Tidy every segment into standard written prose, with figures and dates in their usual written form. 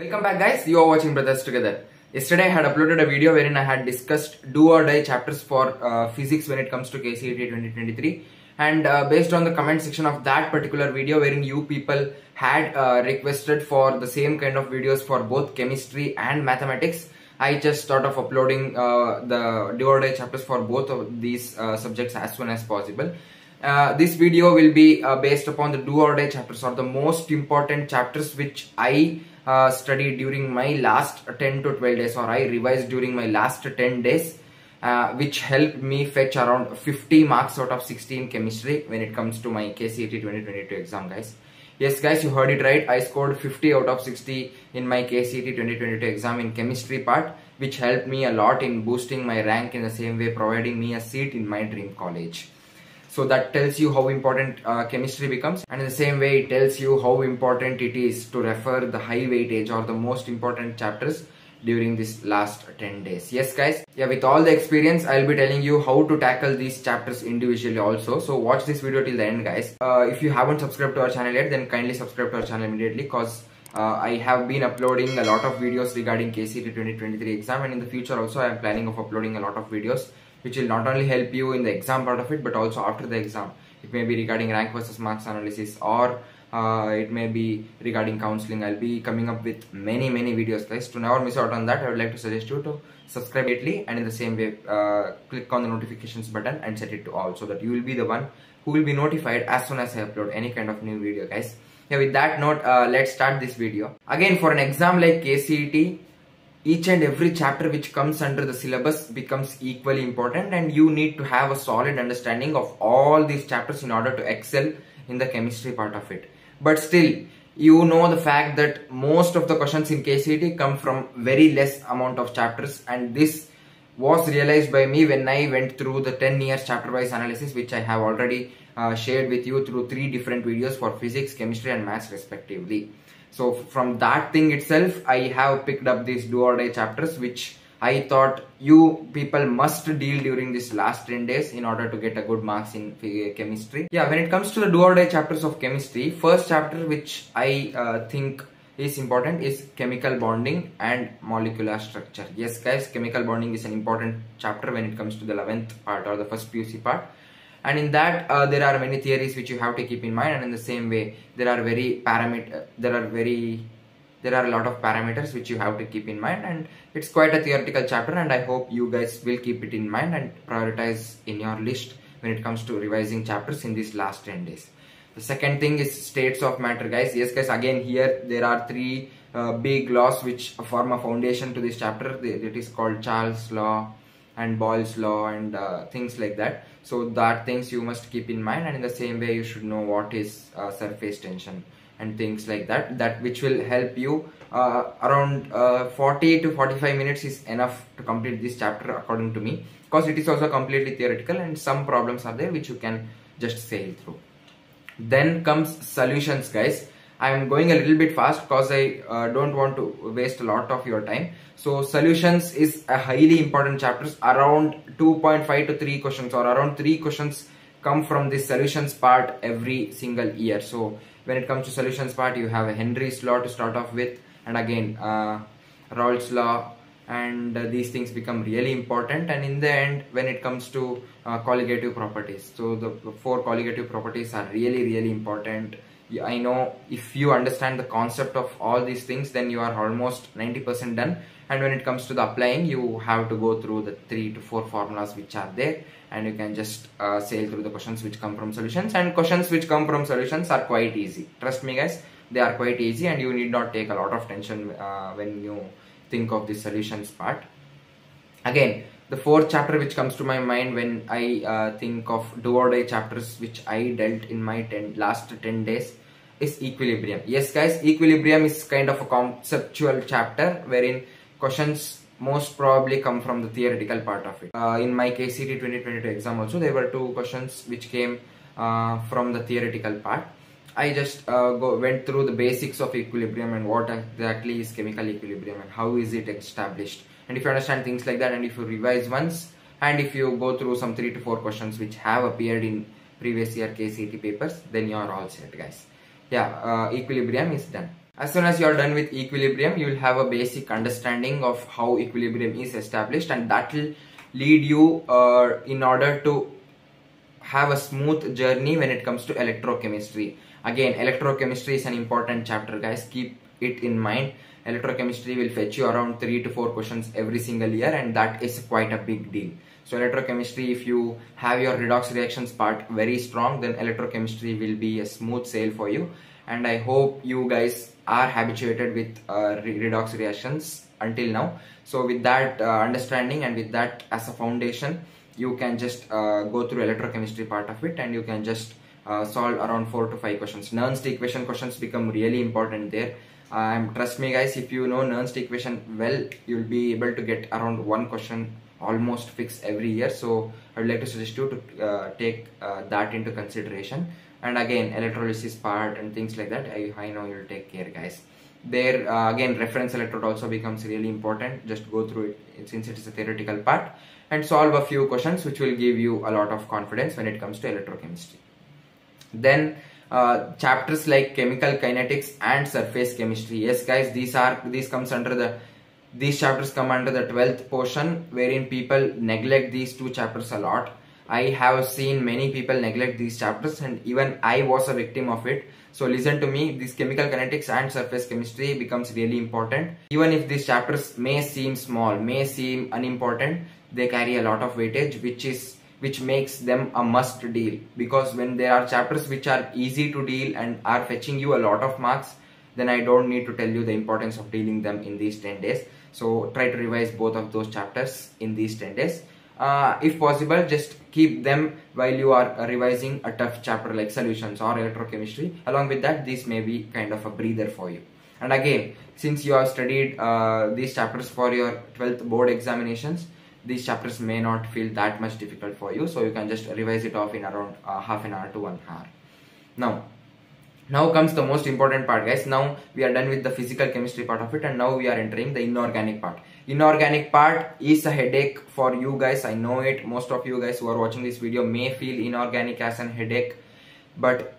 Welcome back guys, you are watching Brothers Together. Yesterday I had uploaded a video wherein I had discussed do or die chapters for physics when it comes to KCET 2023, and based on the comment section of that particular video wherein you people had requested for the same kind of videos for both chemistry and mathematics, I just thought of uploading the do or die chapters for both of these subjects as soon as possible. This video will be based upon the do or die chapters, or the most important chapters which I studied during my last 10 to 12 days, or I revised during my last 10 days, which helped me fetch around 50 marks out of 60 in chemistry when it comes to my KCET 2022 exam, guys. Yes guys, you heard it right, I scored 50 out of 60 in my KCET 2022 exam in chemistry part, which helped me a lot in boosting my rank, in the same way providing me a seat in my dream college. So that tells you how important chemistry becomes, and in the same way it tells you how important it is to refer the high weightage or the most important chapters during this last 10 days. Yes guys, yeah, with all the experience I'll be telling you how to tackle these chapters individually also. So watch this video till the end guys. If you haven't subscribed to our channel yet, then kindly subscribe to our channel immediately, because I have been uploading a lot of videos regarding KCET 2023 exam, and in the future also I am planning of uploading a lot of videos which will not only help you in the exam part of it, but also after the exam. It may be regarding rank versus marks analysis, or it may be regarding counseling. I'll be coming up with many videos guys. To never miss out on that, I would like to suggest you to subscribe immediately, and in the same way click on the notifications button and set it to all, so that you will be the one who will be notified as soon as I upload any kind of new video guys. Yeah, with that note, let's start this video. Again, for an exam like KCET, each and every chapter which comes under the syllabus becomes equally important, and you need to have a solid understanding of all these chapters in order to excel in the chemistry part of it. But still, you know the fact that most of the questions in KCET come from very less amount of chapters, and this was realized by me when I went through the 10 years chapter wise analysis, which I have already shared with you through 3 different videos for physics, chemistry and maths respectively. So from that thing itself, I have picked up these do or die chapters, which I thought you people must deal during this last 10 days in order to get a good marks in chemistry. Yeah, when it comes to the do or die chapters of chemistry, first chapter which I think is important is chemical bonding and molecular structure. Yes guys, chemical bonding is an important chapter when it comes to the 11th part, or the first PUC part. And in that there are many theories which you have to keep in mind, and in the same way there are a lot of parameters which you have to keep in mind, and it's quite a theoretical chapter, and I hope you guys will keep it in mind and prioritize in your list when it comes to revising chapters in these last 10 days. The second thing is states of matter guys. Yes guys, again here there are 3 big laws which form a foundation to this chapter. It is called Charles' law and Boyle's law and things like that. So that things you must keep in mind, and in the same way you should know what is surface tension and things like that, which will help you. Around 40 to 45 minutes is enough to complete this chapter according to me, because it is also completely theoretical and some problems are there which you can just sail through. Then comes solutions guys. I am going a little bit fast because I don't want to waste a lot of your time. So solutions is a highly important chapter. Around 2.5 to 3 questions, or around 3 questions come from this solutions part every single year. So when it comes to solutions part, you have a Henry's law to start off with, and again Rolle's law, and these things become really important. And in the end, when it comes to colligative properties, so the 4 colligative properties are really important. I know if you understand the concept of all these things, then you are almost 90% done. And when it comes to the applying, you have to go through the 3 to 4 formulas which are there, and you can just sail through the questions which come from solutions. And questions which come from solutions are quite easy. Trust me guys, they are quite easy, and you need not take a lot of tension when you think of the solutions part. Again, the 4th chapter which comes to my mind when I think of do or die chapters which I dealt in my last 10 days is equilibrium. Yes guys, equilibrium is kind of a conceptual chapter wherein questions most probably come from the theoretical part of it. In my KCET 2022 exam also, there were 2 questions which came from the theoretical part. I just went through the basics of equilibrium and what exactly is chemical equilibrium and how is it established. And if you understand things like that, and if you revise once, and if you go through some 3 to 4 questions which have appeared in previous year KCET papers, then you are all set guys. Yeah, equilibrium is done. As soon as you are done with equilibrium, you will have a basic understanding of how equilibrium is established, and that will lead you in order to have a smooth journey when it comes to electrochemistry. Again, electrochemistry is an important chapter, guys. Keep it in mind. Electrochemistry will fetch you around 3 to 4 questions every single year, and that is quite a big deal. So electrochemistry, if you have your redox reactions part very strong, then electrochemistry will be a smooth sail for you. And I hope you guys are habituated with redox reactions until now. So with that understanding and with that as a foundation, you can just go through electrochemistry part of it, and you can just solve around 4 to 5 questions. Nernst equation questions become really important there. Trust me guys, if you know Nernst equation well, you'll be able to get around 1 question almost fixed every year. So I would like to suggest you to take that into consideration. And again, electrolysis part and things like that, I know you'll take care, guys. There again, reference electrode also becomes really important. Just go through it since it is a theoretical part, and solve a few questions which will give you a lot of confidence when it comes to electrochemistry. Then chapters like chemical kinetics and surface chemistry, yes guys, these chapters come under the 12th portion, wherein people neglect these 2 chapters a lot. I have seen many people neglect these chapters, and even I was a victim of it. So listen to me, this chemical kinetics and surface chemistry becomes really important. Even if these chapters may seem small, may seem unimportant, they carry a lot of weightage, which makes them a must deal. Because when there are chapters which are easy to deal and are fetching you a lot of marks, then I don't need to tell you the importance of dealing them in these 10 days. So try to revise both of those chapters in these 10 days. If possible, just keep them while you are revising a tough chapter like solutions or electrochemistry. Along with that, this may be kind of a breather for you. And again, since you have studied these chapters for your 12th board examinations, these chapters may not feel that much difficult for you, so you can just revise it off in around half an hour to 1 hour. Now comes the most important part, guys. Now we are done with the physical chemistry part of it, and now we are entering the inorganic part. Inorganic part is a headache for you guys, I know it. Most of you guys who are watching this video may feel inorganic as an headache, but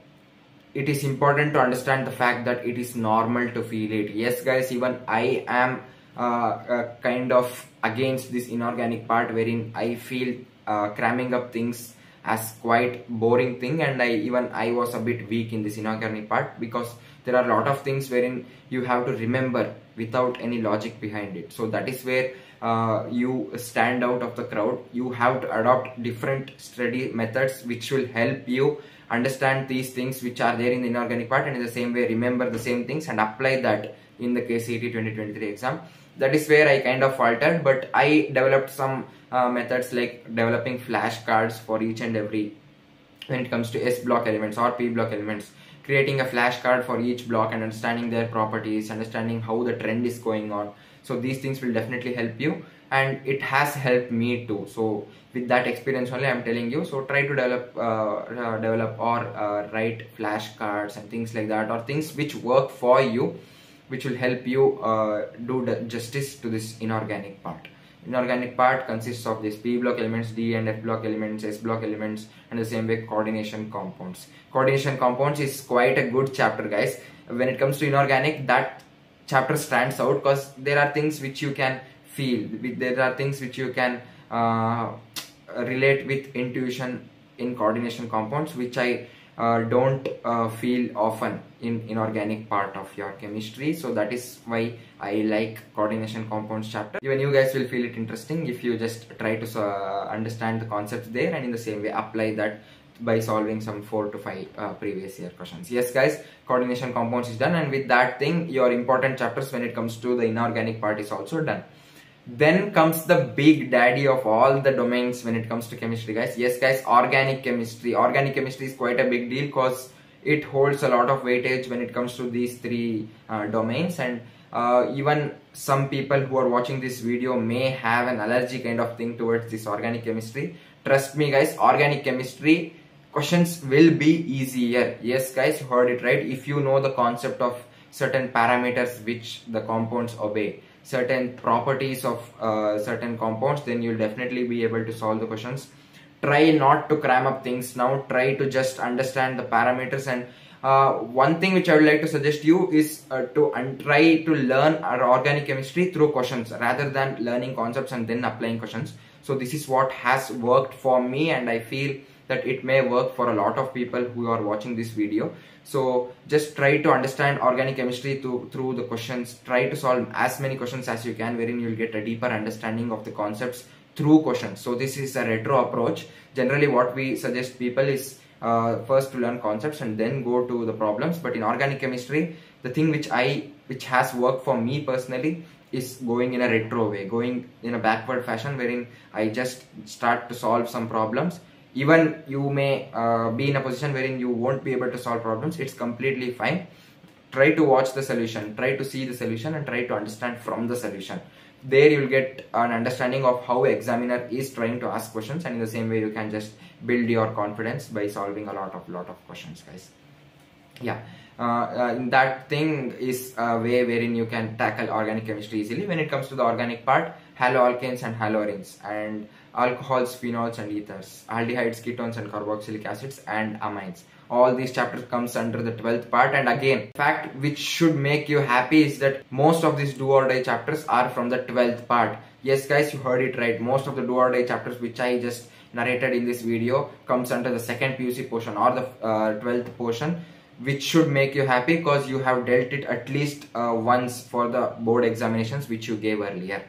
it is important to understand the fact that it is normal to feel it. Yes guys, even I am kind of against this inorganic part, wherein I feel cramming up things as quite boring thing, and I was a bit weak in this inorganic part, because there are a lot of things wherein you have to remember without any logic behind it. So that is where you stand out of the crowd. You have to adopt different study methods which will help you understand these things which are there in the inorganic part, and in the same way remember the same things and apply that in the KCET 2023 exam. That is where I kind of faltered, but I developed some methods like developing flashcards for each and every, when it comes to S block elements or P block elements, creating a flashcard for each block and understanding their properties, understanding how the trend is going on. So these things will definitely help you, and it has helped me too. So with that experience only, I'm telling you. So try to develop or write flashcards and things like that, or things which work for you, which will help you do justice to this inorganic part. Inorganic part consists of these P block elements, D and F block elements, S block elements, and the same way coordination compounds. Coordination compounds is quite a good chapter, guys. When it comes to inorganic, that chapter stands out because there are things which you can feel, there are things which you can relate with intuition in coordination compounds, which I don't feel often in inorganic part of your chemistry. So that is why I like coordination compounds chapter. Even you guys will feel it interesting if you just try to understand the concepts there, and in the same way apply that by solving some 4 to 5 previous year questions. Yes guys, coordination compounds is done, and with that thing your important chapters when it comes to the inorganic part is also done. Then comes the big daddy of all the domains when it comes to chemistry, guys. Yes guys, organic chemistry. Organic chemistry is quite a big deal because it holds a lot of weightage when it comes to these 3 domains, and even some people who are watching this video may have an allergy kind of thing towards this organic chemistry. Trust me guys, organic chemistry questions will be easier. Yes guys, you heard it right. If you know the concept of certain parameters which the compounds obey, certain properties of certain compounds, then you'll definitely be able to solve the questions. Try not to cram up things now. Try to just understand the parameters and one thing which I would like to suggest you is to try to learn organic chemistry through questions rather than learning concepts and then applying questions. So this is what has worked for me, and I feel that it may work for a lot of people who are watching this video. So just try to understand organic chemistry through the questions. Try to solve as many questions as you can, wherein you will get a deeper understanding of the concepts through questions. So this is a retro approach. Generally what we suggest people is first to learn concepts and then go to the problems. But in organic chemistry, the thing which has worked for me personally is going in a retro way, going in a backward fashion, wherein I just start to solve some problems. Even you may be in a position wherein you won't be able to solve problems. It's completely fine. Try to watch the solution, try to see the solution, and try to understand from the solution. There you will get an understanding of how examiner is trying to ask questions, and in the same way you can just build your confidence by solving a lot of questions, guys. Yeah, that thing is a way wherein you can tackle organic chemistry easily. When it comes to the organic part, haloalkanes and halorines, and alcohols, phenols and ethers, aldehydes, ketones and carboxylic acids and amines. All these chapters comes under the 12th part. And again, fact which should make you happy is that most of these do or die chapters are from the 12th part. Yes guys, you heard it right. Most of the do or die chapters which I just narrated in this video comes under the second PUC portion or the 12th portion, which should make you happy because you have dealt it at least once for the board examinations which you gave earlier.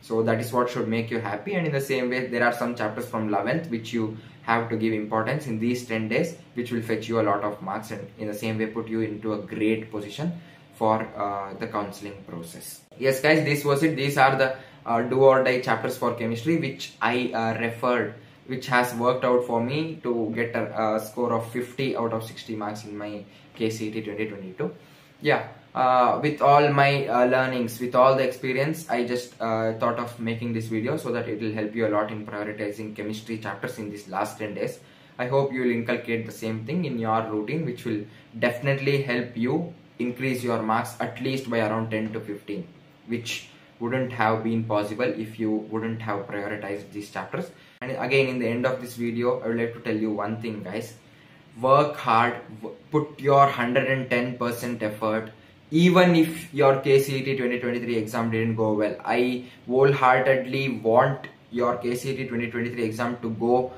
So that is what should make you happy. And in the same way, there are some chapters from 11th which you have to give importance in these 10 days, which will fetch you a lot of marks and in the same way put you into a great position for the counseling process. Yes guys, this was it. These are the do or die chapters for chemistry which I referred, which has worked out for me to get a score of 50 out of 60 marks in my KCET 2022. Yeah. With all my learnings, with all the experience, I just thought of making this video so that it will help you a lot in prioritizing chemistry chapters in these last 10 days. I hope you will inculcate the same thing in your routine, which will definitely help you increase your marks at least by around 10 to 15, which wouldn't have been possible if you wouldn't have prioritized these chapters. And again, in the end of this video, I would like to tell you one thing, guys. Work hard, put your 110% effort. Even if your KCET 2023 exam didn't go well, I wholeheartedly want your KCET 2023 exam to go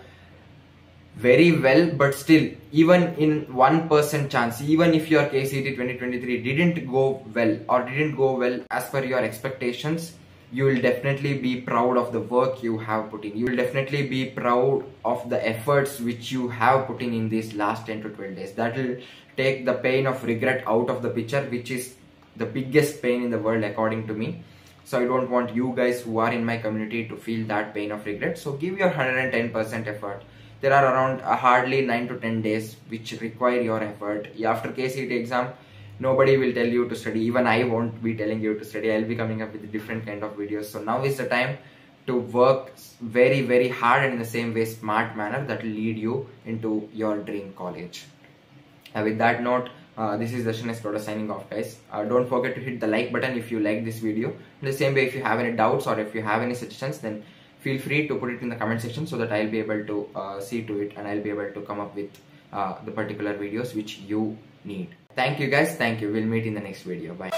very well, but still, even in 1% chance, even if your KCET 2023 didn't go well or didn't go well as per your expectations, you will definitely be proud of the work you have put in. You will definitely be proud of the efforts which you have put in these last 10 to 12 days. That will take the pain of regret out of the picture, which is the biggest pain in the world according to me. So I don't want you guys who are in my community to feel that pain of regret. So give your 110% effort. There are around hardly 9 to 10 days which require your effort. After KCET exam, nobody will tell you to study. Even I won't be telling you to study. I'll be coming up with different kind of videos. So now is the time to work very, very hard and in the same way smart manner that will lead you into your dream college. With that note, this is Darshan Esploda signing off, guys. Don't forget to hit the like button if you like this video. In the same way, if you have any doubts or if you have any suggestions, then feel free to put it in the comment section so that I'll be able to see to it and I'll be able to come up with the particular videos which you need. Thank you guys, thank you. We'll meet in the next video. Bye.